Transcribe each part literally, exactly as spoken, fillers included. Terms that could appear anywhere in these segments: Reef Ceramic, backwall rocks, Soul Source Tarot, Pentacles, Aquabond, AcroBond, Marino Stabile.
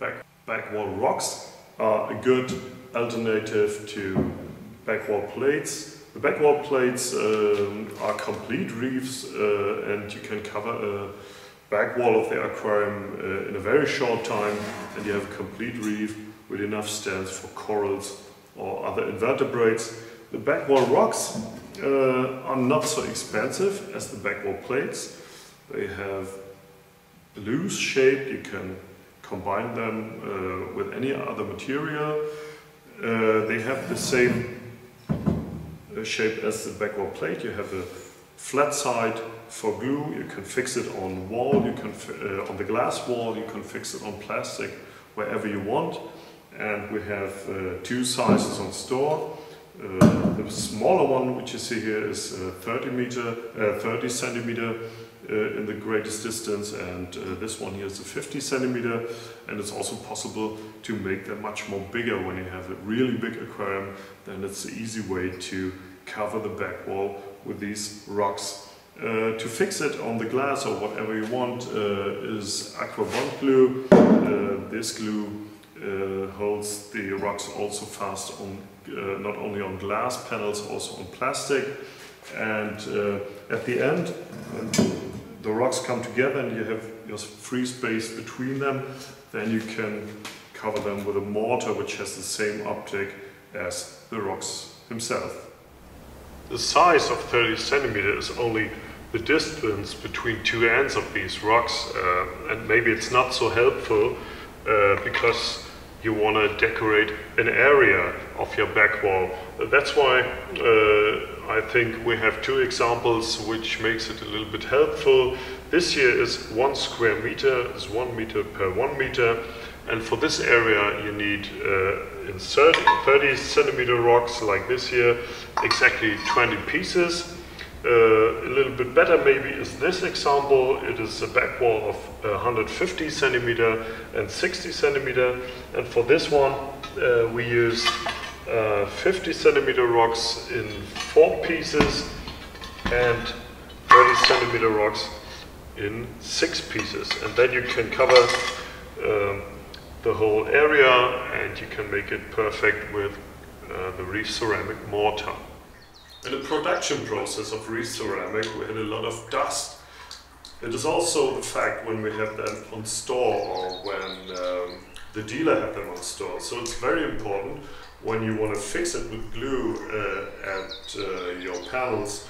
back, back wall rocks are a good alternative to back wall plates. The back wall plates um, are complete reefs, uh, and you can cover a back wall of the aquarium uh, in a very short time, and you have a complete reef with enough stands for corals or other invertebrates. The back wall rocks uh, are not so expensive as the back wall plates. They have a loose shape, you can combine them uh, with any other material. Uh, they have the same shape as the back wall plate. You have a flat side for glue, you can fix it on wall, you can uh, on the glass wall, you can fix it on plastic, wherever you want. And we have uh, two sizes on store. Uh, the smaller one, which you see here, is uh, thirty meter, uh, thirty centimeter uh, in the greatest distance, and uh, this one here is a fifty centimeter. And it's also possible to make them much more bigger when you have a really big aquarium. Then it's an easy way to cover the back wall with these rocks. Uh, to fix it on the glass or whatever you want uh, is AcroBond glue. Uh, this glue uh, holds the rocks also fast on uh, not only on glass panels, also on plastic. And uh, at the end, the rocks come together and you have your free space between them. Then you can cover them with a mortar which has the same uptake as the rocks himself. The size of thirty centimeter is only the distance between two ends of these rocks, uh, and maybe it's not so helpful uh, because you want to decorate an area of your back wall. That's why uh, I think we have two examples which makes it a little bit helpful. This here is one square meter, is one meter per one meter, and for this area you need uh, insert thirty centimeter rocks like this here, exactly twenty pieces. Uh, a little bit better maybe is this example. It is a back wall of one hundred fifty centimeter and sixty centimeter, and for this one uh, we use uh, fifty centimeter rocks in four pieces and thirty centimeter rocks in six pieces, and then you can cover um, the whole area, and you can make it perfect with uh, the Reef Ceramic mortar. In the production process of Reef Ceramic we had a lot of dust. It is also the fact when we have them on store or when um, the dealer have them on store. So it's very important when you want to fix it with glue uh, at uh, your panels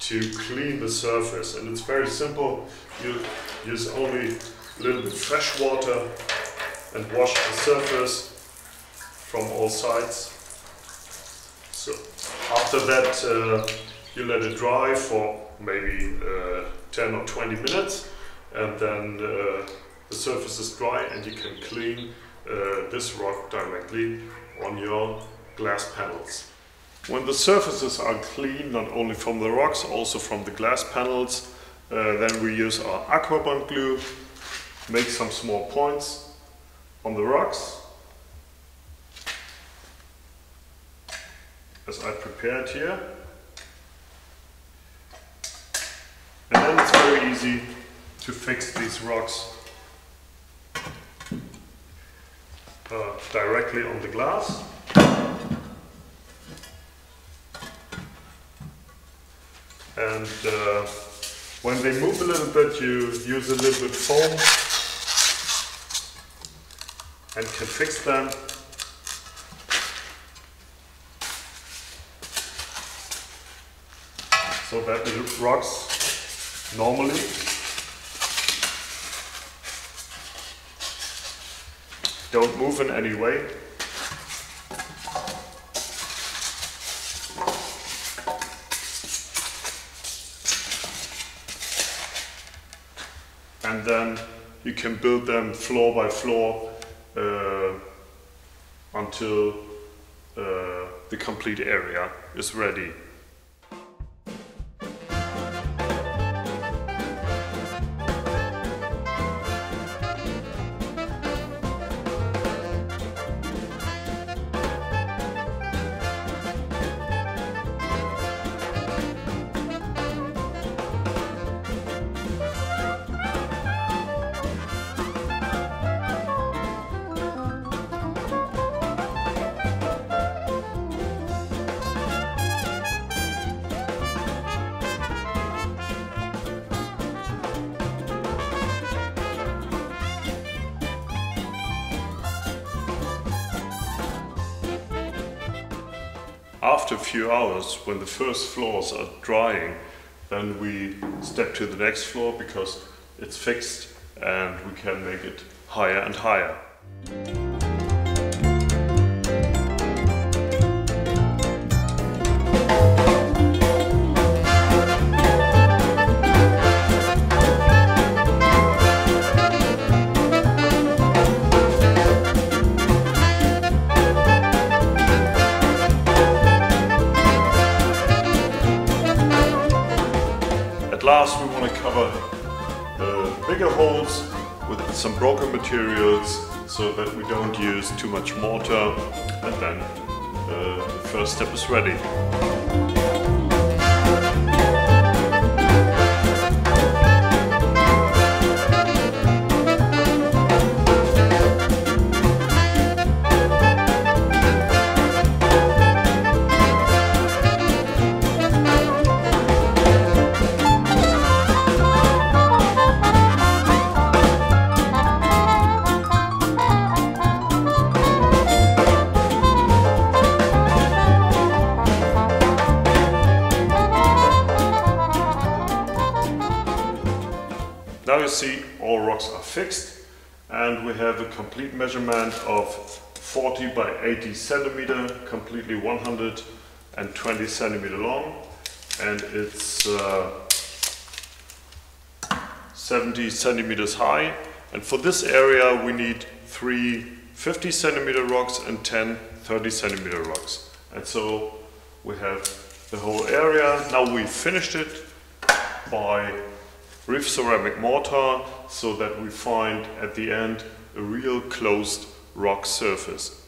to clean the surface, and it's very simple. You use only a little bit fresh water and wash the surface from all sides. So after that uh, you let it dry for maybe uh, ten or twenty minutes, and then uh, the surface is dry and you can clean uh, this rock directly on your glass panels. When the surfaces are clean, not only from the rocks, also from the glass panels, uh, then we use our AquaBond glue, make some small points on the rocks, as I prepared here, and then it's very easy to fix these rocks uh, directly on the glass. And uh, when they move a little bit, you use a little bit foam and can fix them. So that it rocks normally. Don't move in any way. And then you can build them floor by floor Uh, until uh, the complete area is ready. after a few hours, when the first floors are drying, then we step to the next floor because it's fixed and we can make it higher and higher. Last, we want to cover the bigger holes with some broken materials so that we don't use too much mortar, and then uh, the first step is ready. Now you see all rocks are fixed and we have a complete measurement of forty by eighty centimeter, completely one hundred twenty centimeter long, and it's uh, seventy centimeters high. And for this area we need three fifty centimeter rocks and ten thirty centimeter rocks. And so we have the whole area. Now we finished it by Reef Ceramic mortar, so that we find at the end a real closed rock surface.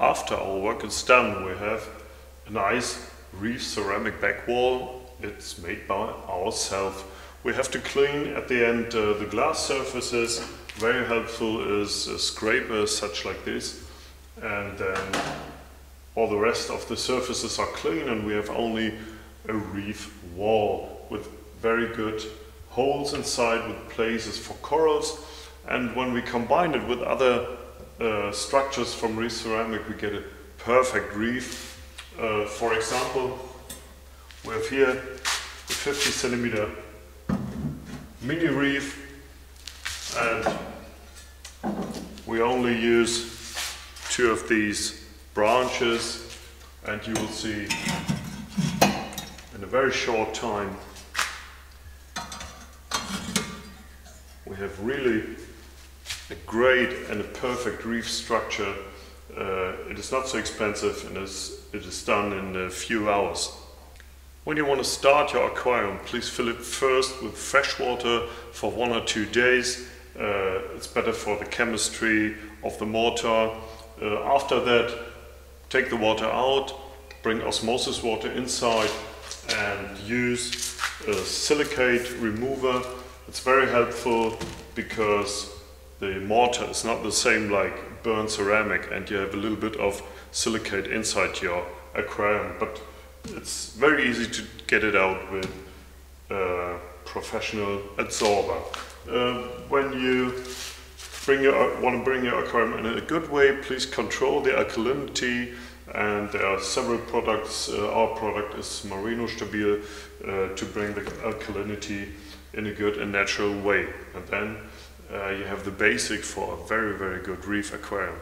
After our work is done, we have a nice reef ceramic back wall. It's made by ourselves. We have to clean at the end uh, the glass surfaces. Very helpful is a scraper such like this, and then all the rest of the surfaces are clean and we have only a reef wall with very good holes inside with places for corals. And when we combine it with other uh, structures from Reef Ceramic, we get a perfect reef. Uh, for example, we have here a fifty centimeter mini reef, and we only use two of these branches, and you will see in a very short time we have really a great and a perfect reef structure. Uh, it is not so expensive, and is, it is done in a few hours. When you want to start your aquarium, please fill it first with fresh water for one or two days. Uh, it's better for the chemistry of the mortar. Uh, after that, take the water out, bring osmosis water inside, and use a silicate remover. It's very helpful because the mortar is not the same like burnt ceramic, and you have a little bit of silicate inside your aquarium. But it's very easy to get it out with a professional adsorber. Uh, when you bring your, want to bring your aquarium in a good way, please control the alkalinity. And there are several products. Uh, our product is Marino Stabile uh, to bring the alkalinity in a good and natural way. And then uh, you have the basic for a very, very good reef aquarium.